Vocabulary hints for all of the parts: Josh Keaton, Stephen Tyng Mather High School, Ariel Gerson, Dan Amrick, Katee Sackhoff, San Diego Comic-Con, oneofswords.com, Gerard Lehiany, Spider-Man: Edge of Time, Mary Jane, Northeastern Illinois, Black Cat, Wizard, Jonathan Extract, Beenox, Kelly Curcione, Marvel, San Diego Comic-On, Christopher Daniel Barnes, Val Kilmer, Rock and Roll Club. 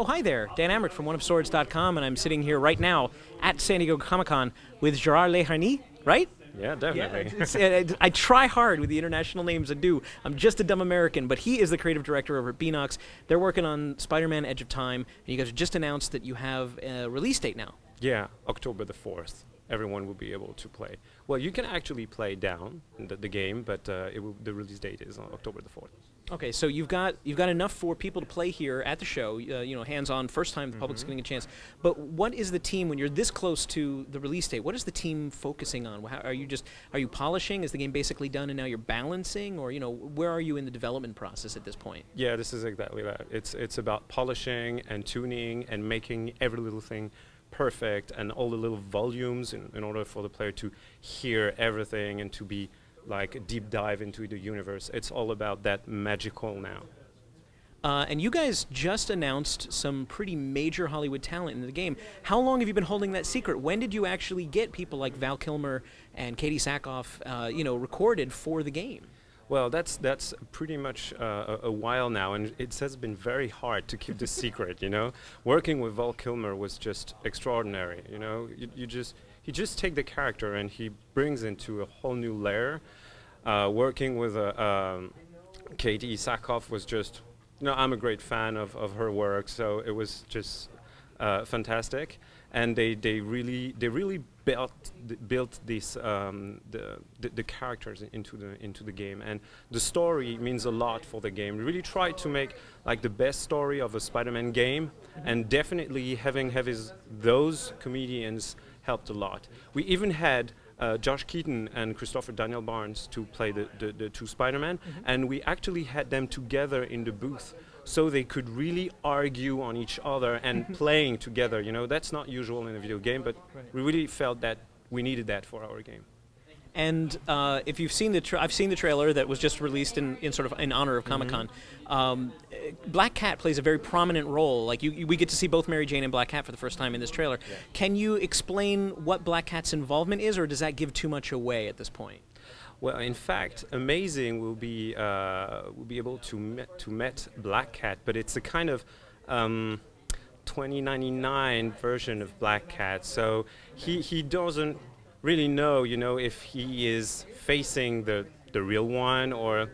Oh, hi there. Dan Amrick from oneofswords.com, and I'm sitting here right now at San Diego Comic-Con with Gerard Lehiany, right? Yeah, definitely. Yeah, I try hard with the international names. I do. I'm just a dumb American, but he is the creative director over at Beenox. They're working on Spider-Man: Edge of Time, and you guys just announced that you have a release date now. Yeah, October the 4th. Everyone will be able to play. Well, you can actually play down the game, but the release date is on October the 4th. Okay, so you've got enough for people to play here at the show. You know, hands-on, first time the public's getting a chance. But what is the team when you're this close to the release date? What is the team focusing on? How are you polishing? Is the game basically done, and now you're balancing, or where are you in the development process at this point? Yeah, this is exactly that. It's about polishing and tuning and making every little thing perfect and all the little volumes in order for the player to hear everything and to be like a deep dive into the universe. It's all about that magical now. And you guys just announced some pretty major Hollywood talent in the game. How long have you been holding that secret? When did you actually get people like Val Kilmer and Katee Sackhoff, recorded for the game? Well, that's pretty much a while now, and it has been very hard to keep this secret, Working with Val Kilmer was just extraordinary, He just takes the character and he brings into a whole new layer. Working with Katee Sackhoff was just, I'm a great fan of her work, so it was just fantastic. And they really built this the characters into the game, and the story means a lot for the game. We really tried to make like the best story of a Spider-Man game, and definitely having those comedians helped a lot. We even had Josh Keaton and Christopher Daniel Barnes to play the two Spider-Man, and we actually had them together in the booth, so they could really argue on each other and playing together. That's not usual in a video game, but we really felt that we needed that for our game. And if you've seen I've seen the trailer that was just released in honor of Comic-Con. Black Cat plays a very prominent role. Like we get to see both Mary Jane and Black Cat for the first time in this trailer. Yeah. Can you explain what Black Cat's involvement is, or does that give too much away at this point? Well, in fact, Amazing will be able to meet Black Cat, but it's a kind of 2099 version of Black Cat. So he doesn't really know, if he is facing the real one or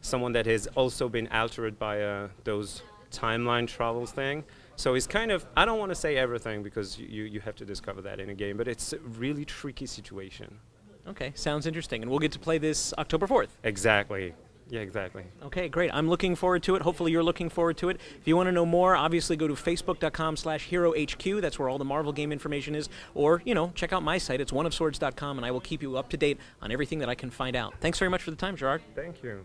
someone that has also been altered by those timeline travel thing. So it's kind of, I don't want to say everything because you have to discover that in a game, but it's a really tricky situation. Okay, sounds interesting. And we'll get to play this October 4th. Exactly. Yeah, exactly. Okay, great. I'm looking forward to it. Hopefully you're looking forward to it. If you want to know more, obviously go to facebook.com/HeroHQ. That's where all the Marvel game information is. Or, check out my site. It's oneofswords.com, and I will keep you up to date on everything that I can find out. Thanks very much for the time, Gerard. Thank you.